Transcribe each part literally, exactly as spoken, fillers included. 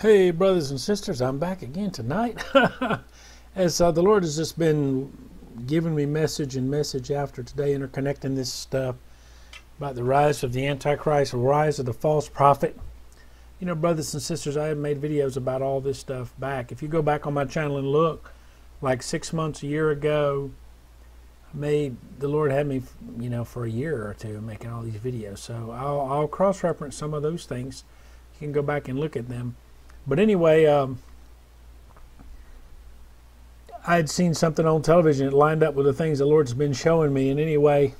Hey brothers and sisters, I'm back again tonight. As uh, the Lord has just been giving me message and message after today, interconnecting this stuff about the rise of the Antichrist, the rise of the false prophet. You know, brothers and sisters, I have made videos about all this stuff back. If you go back on my channel and look, like six months, a year ago, I made, the Lord had me, you know, for a year or two making all these videos. So I'll, I'll cross-reference some of those things. You can go back and look at them. But anyway, um, I had seen something on television. It lined up with the things the Lord's been showing me. And anyway,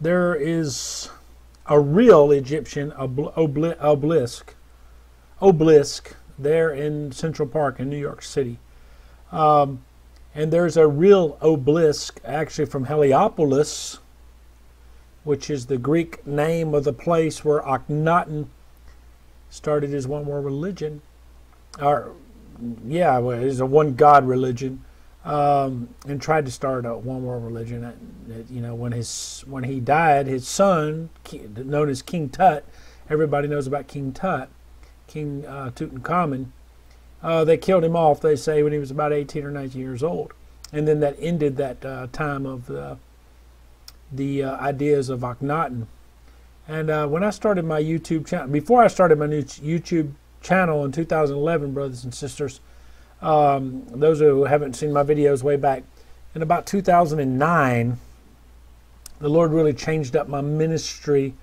there is a real Egyptian obl obl obelisk, obelisk there in Central Park in New York City. Um, and there's a real obelisk actually from Heliopolis, which is the Greek name of the place where Akhenaten started his one world religion, or yeah, it was a one God religion, um, and tried to start a one world religion. That, you know, when his when he died, his son, known as King Tut, everybody knows about King Tut, King uh, Tutankhamen. Uh, they killed him off, they say, when he was about eighteen or nineteen years old, and then that ended that uh, time of uh, the uh, ideas of Akhenaten. And uh, when I started my YouTube channel, before I started my new YouTube channel in two thousand eleven, brothers and sisters, um, those who haven't seen my videos way back, in about two thousand nine, the Lord really changed up my ministry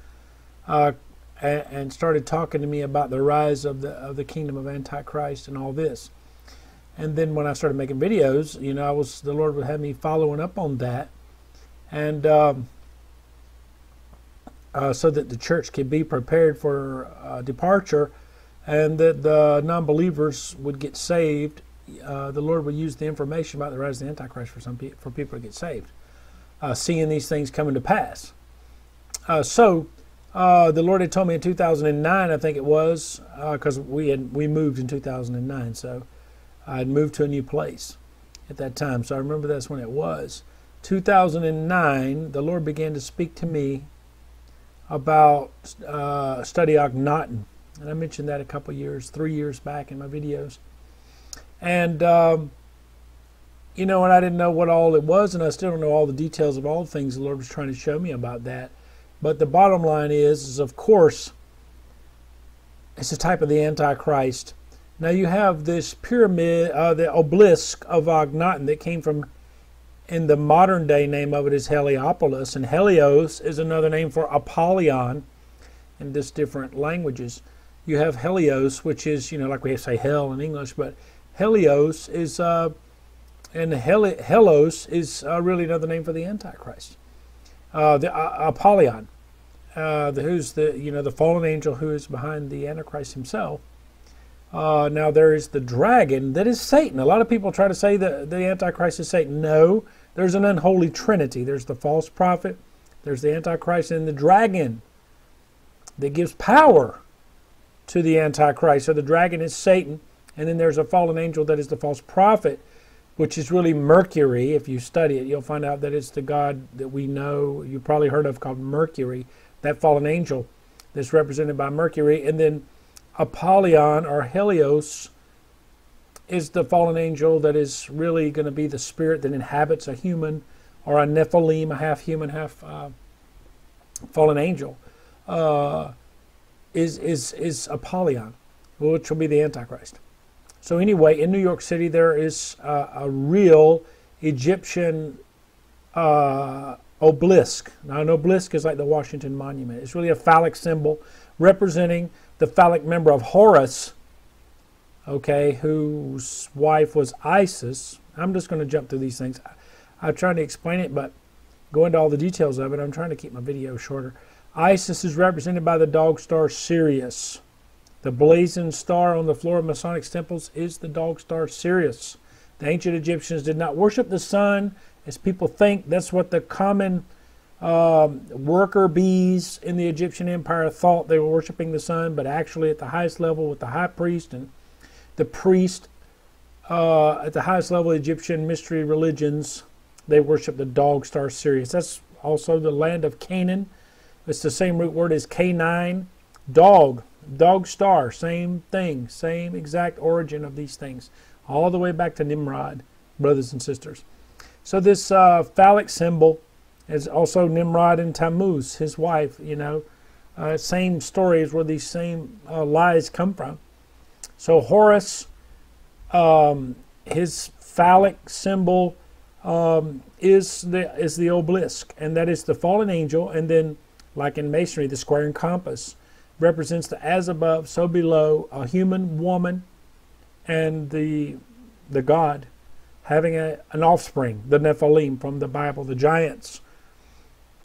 uh, and, and started talking to me about the rise of the of the kingdom of Antichrist and all this. And then when I started making videos, you know, I was the Lord would have me following up on that, and. Um, Uh, so that the church could be prepared for uh, departure, and that the non-believers would get saved. Uh, the Lord would use the information about the rise of the Antichrist for some pe for people to get saved, uh, seeing these things coming to pass. Uh, so uh, the Lord had told me in two thousand nine, I think it was, because uh, we had we moved in two thousand nine, so I had moved to a new place at that time. So I remember that's when it was. two thousand nine, the Lord began to speak to me about uh, study Akhenaten, and I mentioned that a couple years, three years back in my videos, and um, you know, and I didn't know what all it was, and I still don't know all the details of all the things the Lord was trying to show me about that. But the bottom line is, is of course, it's a type of the Antichrist. Now you have this pyramid, uh, the obelisk of Akhenaten that came from. In the modern day name of it is Heliopolis, and Helios is another name for Apollyon in just different languages. You have Helios, which is, you know, like we say hell in English, but Helios is, uh, and Heli Helos is uh, really another name for the Antichrist. Uh, the uh, Apollyon, uh, the, who's the, you know, the fallen angel who is behind the Antichrist himself. Uh, now there is the dragon that is Satan. A lot of people try to say that the Antichrist is Satan. No, there's an unholy trinity. There's the false prophet, there's the Antichrist, and the dragon that gives power to the Antichrist. So the dragon is Satan, and then there's a fallen angel that is the false prophet, which is really Mercury. If you study it, you'll find out that it's the god that we know, you probably heard of, called Mercury, that fallen angel that's represented by Mercury. And then Apollyon or Helios is the fallen angel that is really going to be the spirit that inhabits a human or a Nephilim, a half human, half uh, fallen angel. Uh, is is is Apollyon, which will be the Antichrist. So anyway, in New York City there is uh, a real Egyptian uh, obelisk. Now an obelisk is like the Washington Monument. It's really a phallic symbol representing the phallic member of Horus, okay, whose wife was Isis. I'm just going to jump through these things. I, I'm trying to explain it, but go into all the details of it. I'm trying to keep my video shorter. Isis is represented by the dog star Sirius. The blazoned star on the floor of Masonic temples is the dog star Sirius. The ancient Egyptians did not worship the sun, as people think. That's what the common Um, worker bees in the Egyptian Empire thought. They were worshiping the sun, but actually at the highest level with the high priest and the priest uh, at the highest level of Egyptian mystery religions, they worship the dog star Sirius. That's also the land of Canaan. It's the same root word as canine, dog. Dog star, same thing, same exact origin of these things, all the way back to Nimrod, brothers and sisters. So this uh, phallic symbol is also Nimrod and Tammuz, his wife, you know. Uh, same stories where these same uh, lies come from. So Horus, um, his phallic symbol um, is the is the obelisk, and that is the fallen angel. And then, like in masonry, the square and compass represents the as above, so below, a human woman, and the the god having a, an offspring, the Nephilim from the Bible, the giants.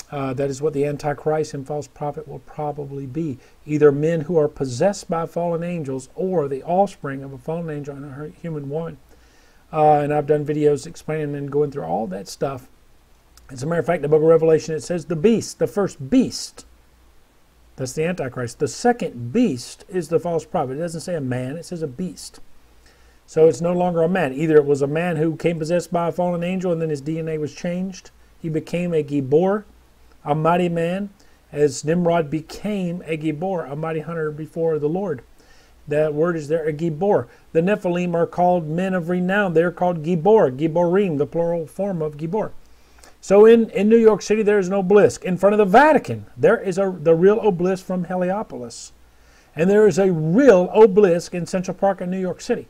Uh, that is what the Antichrist and false prophet will probably be. Either men who are possessed by fallen angels or the offspring of a fallen angel and a human woman. Uh, and I've done videos explaining and going through all that stuff. As a matter of fact, the book of Revelation, it says the beast, the first beast, that's the Antichrist. The second beast is the false prophet. It doesn't say a man, it says a beast. So it's no longer a man. Either it was a man who came possessed by a fallen angel and then his D N A was changed. He became a Gibor, a mighty man, as Nimrod became a Gibor, a mighty hunter before the Lord. That word is there, a Gibor. The Nephilim are called men of renown. They're called Gibor, Giborim, the plural form of Gibor. So in, in New York City, there is an obelisk. In front of the Vatican, there is a, the real obelisk from Heliopolis. And there is a real obelisk in Central Park in New York City.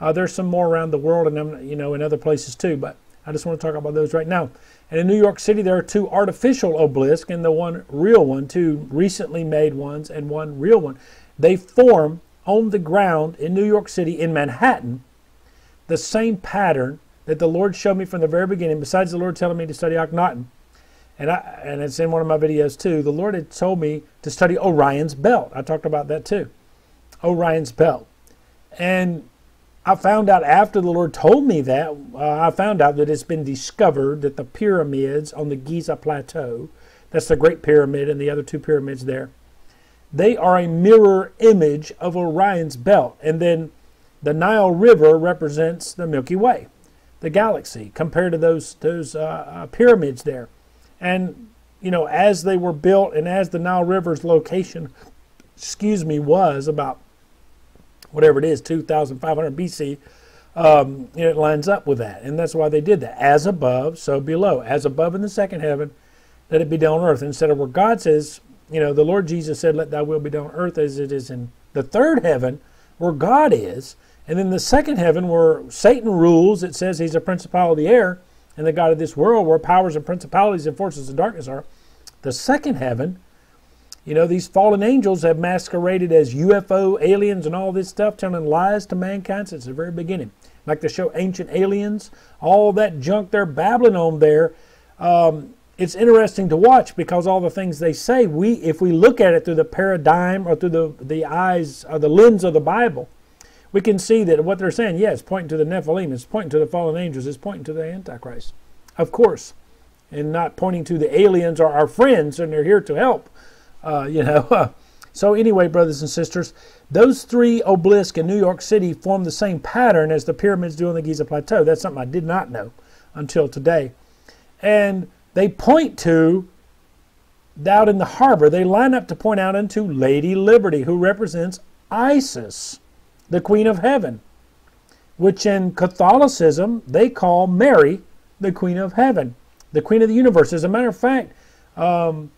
Uh, there's some more around the world and, you know, in other places too, but I just want to talk about those right now. And in New York City, there are two artificial obelisks and the one real one, two recently made ones and one real one. They form on the ground in New York City, in Manhattan, the same pattern that the Lord showed me from the very beginning, besides the Lord telling me to study Akhenaten. And, I, and it's in one of my videos too. The Lord had told me to study Orion's Belt. I talked about that too. Orion's Belt. And I found out after the Lord told me that, uh, I found out that it's been discovered that the pyramids on the Giza Plateau, that's the Great Pyramid and the other two pyramids there, they are a mirror image of Orion's Belt. And then the Nile River represents the Milky Way, the galaxy, compared to those, those uh, pyramids there. And, you know, as they were built and as the Nile River's location, excuse me, was about whatever it is, two thousand five hundred B C, um, it lines up with that. And that's why they did that. As above, so below. As above in the second heaven, let it be done on earth. Instead of where God says, you know, the Lord Jesus said, let thy will be done on earth as it is in the third heaven, where God is. And then the second heaven, where Satan rules, it says he's a principal of the air, and the god of this world, where powers and principalities and forces of darkness are. The second heaven, you know, these fallen angels have masqueraded as U F O aliens and all this stuff, telling lies to mankind since the very beginning. Like the show Ancient Aliens, all that junk they're babbling on there. Um, it's interesting to watch because all the things they say, we, if we look at it through the paradigm or through the, the eyes or the lens of the Bible, we can see that what they're saying, yeah, it's pointing to the Nephilim, it's pointing to the fallen angels, it's pointing to the Antichrist, of course, and not pointing to the aliens or our friends, and they're here to help. Uh, you know, so anyway, brothers and sisters, those three obelisks in New York City form the same pattern as the pyramids do on the Giza Plateau. That's something I did not know until today. And they point to, out in the harbor, they line up to point out into Lady Liberty, who represents Isis, the Queen of Heaven, which in Catholicism, they call Mary, the Queen of Heaven, the Queen of the Universe. As a matter of fact, um...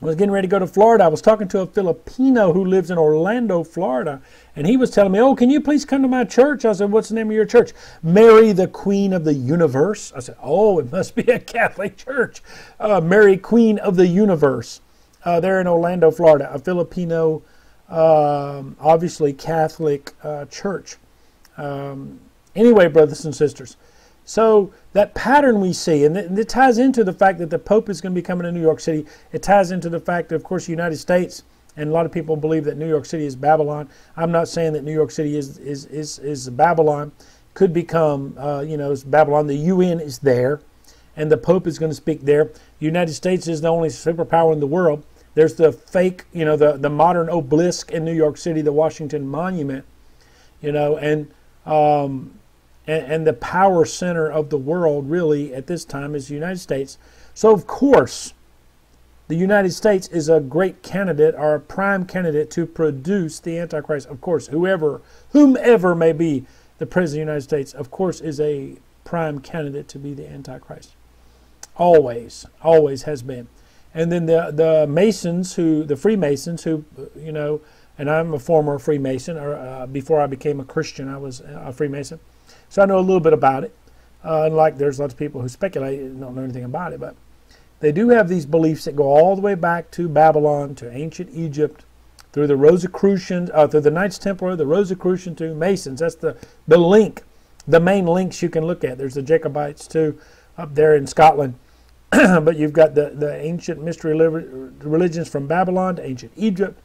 I was getting ready to go to Florida. I was talking to a Filipino who lives in Orlando, Florida, and he was telling me, oh, can you please come to my church? I said, what's the name of your church? Mary, the Queen of the Universe. I said, oh, it must be a Catholic church. Uh, Mary, Queen of the Universe. Uh, they're in Orlando, Florida, a Filipino, um, obviously Catholic uh, church. Um, anyway, brothers and sisters, so that pattern we see, and it, it ties into the fact that the Pope is going to be coming to New York City. It ties into the fact that, of course, the United States, and a lot of people believe that New York City is Babylon. I'm not saying that New York City is is is, is Babylon. Could become, uh, you know, Babylon. The U N is there, and the Pope is going to speak there. The United States is the only superpower in the world. There's the fake, you know, the, the modern obelisk in New York City, the Washington Monument, you know, and... Um, and the power center of the world really at this time is the United States. So of course, The United States is a great candidate or a prime candidate to produce the Antichrist. Of course, whoever, whomever may be the President of the United States, of course, is a prime candidate to be the Antichrist. Always, always has been. And then the, the Masons, who, the Freemasons, who, you know, and I'm a former Freemason, or uh, before I became a Christian, I was a Freemason. So I know a little bit about it. Uh, unlike there's lots of people who speculate and don't know anything about it, but they do have these beliefs that go all the way back to Babylon, to ancient Egypt, through the Rosicrucians, uh, through the Knights Templar, the Rosicrucians, to Masons. That's the, the link, the main links you can look at. There's the Jacobites, too, up there in Scotland. But you've got the, the ancient mystery religions from Babylon to ancient Egypt,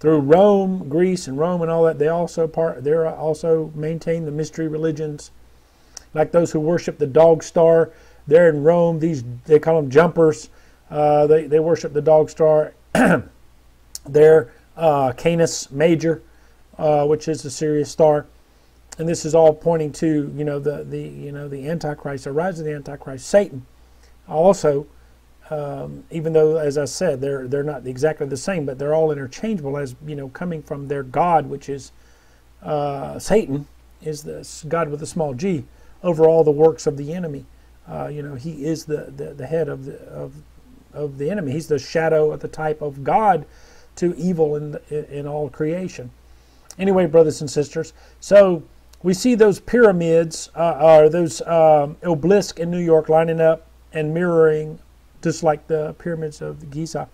through Rome, Greece, and Rome and all that. They also part, they also maintain the mystery religions, like those who worship the dog star. There in Rome, these they call them jumpers. Uh, they they worship the dog star. There, uh, Canis Major, uh, which is the Sirius star, and this is all pointing to you know the the you know the Antichrist, the rise of the Antichrist, Satan. Also, um, even though, as I said, they're they're not exactly the same, but they're all interchangeable as you know coming from their god, which is uh, Satan, is this god with a small g over all the works of the enemy. Uh, you know, he is the, the, the head of the, of, of the enemy. He's the shadow of the type of God to evil in, the, in all creation. Anyway, brothers and sisters, so we see those pyramids, uh, or those um, obelisks in New York lining up and mirroring just like the pyramids of Giza.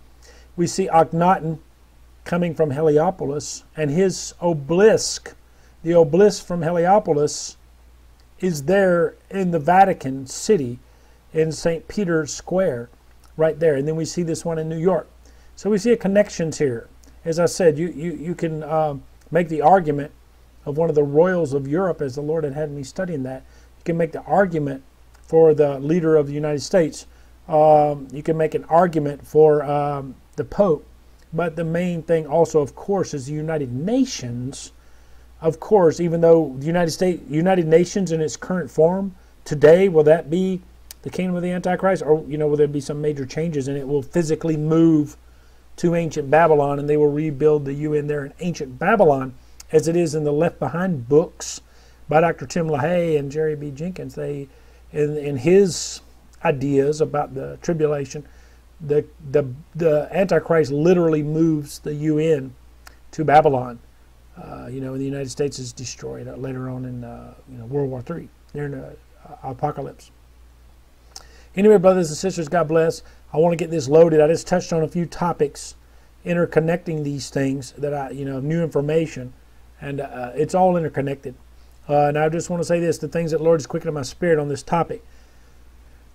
We see Akhenaten coming from Heliopolis, and his obelisk, the obelisk from Heliopolis, is there in the Vatican City in Saint Peter's Square right there. And then we see this one in New York. So we see a connections here. As I said, you, you, you can um, make the argument of one of the royals of Europe, as the Lord had had me studying that. You can make the argument for the leader of the United States. Um, you can make an argument for um, the Pope. But the main thing also, of course, is the United Nations. Of course, even though the United States, United Nations in its current form today, will that be the kingdom of the Antichrist? Or, you know, will there be some major changes and it will physically move to ancient Babylon and they will rebuild the U N there in ancient Babylon, as it is in the Left Behind books by Doctor Tim LaHaye and Jerry B. Jenkins. They, in, in his ideas about the tribulation, the, the, the Antichrist literally moves the U N to Babylon. Uh, you know, the United States is destroyed uh, later on in uh, you know, World War Three, during the uh, apocalypse. Anyway, brothers and sisters, God bless. I want to get this loaded. I just touched on a few topics, interconnecting these things that I, you know, new information, and uh, it's all interconnected. Uh, and I just want to say this: the things that the Lord has quickened in my spirit on this topic.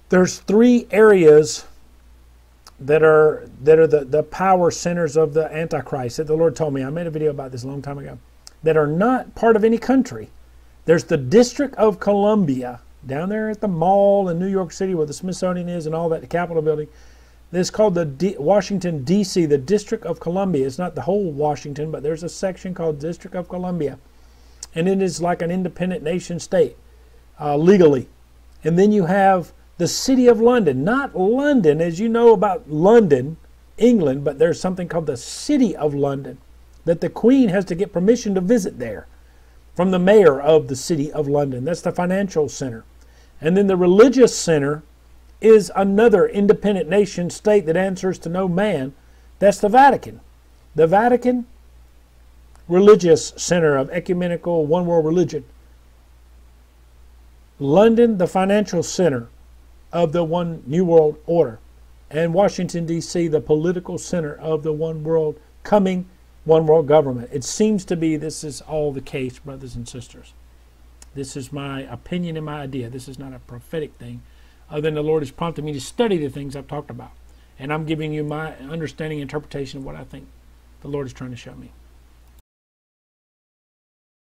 There's three areas that are that are the, the power centers of the Antichrist that the Lord told me. I made a video about this a long time ago, that are not part of any country. There's the District of Columbia, down there at the mall in New York City where the Smithsonian is and all that, the Capitol building. It's called the D Washington, D C, the District of Columbia. It's not the whole Washington, but there's a section called District of Columbia. And it is like an independent nation state, uh, legally. And then you have the City of London, not London, as you know about London, England, but there's something called the City of London that the Queen has to get permission to visit there from the mayor of the City of London. That's the financial center. And then the religious center is another independent nation state that answers to no man. That's the Vatican. The Vatican religious center of ecumenical one world religion. London, the financial center of the one new world order, and Washington D C the political center of the one world coming one world government. It seems to be this is all the case, brothers and sisters. This is my opinion and my idea. This is not a prophetic thing, other than the Lord has prompted me to study the things I've talked about, and I'm giving you my understanding, interpretation of what I think the Lord is trying to show me.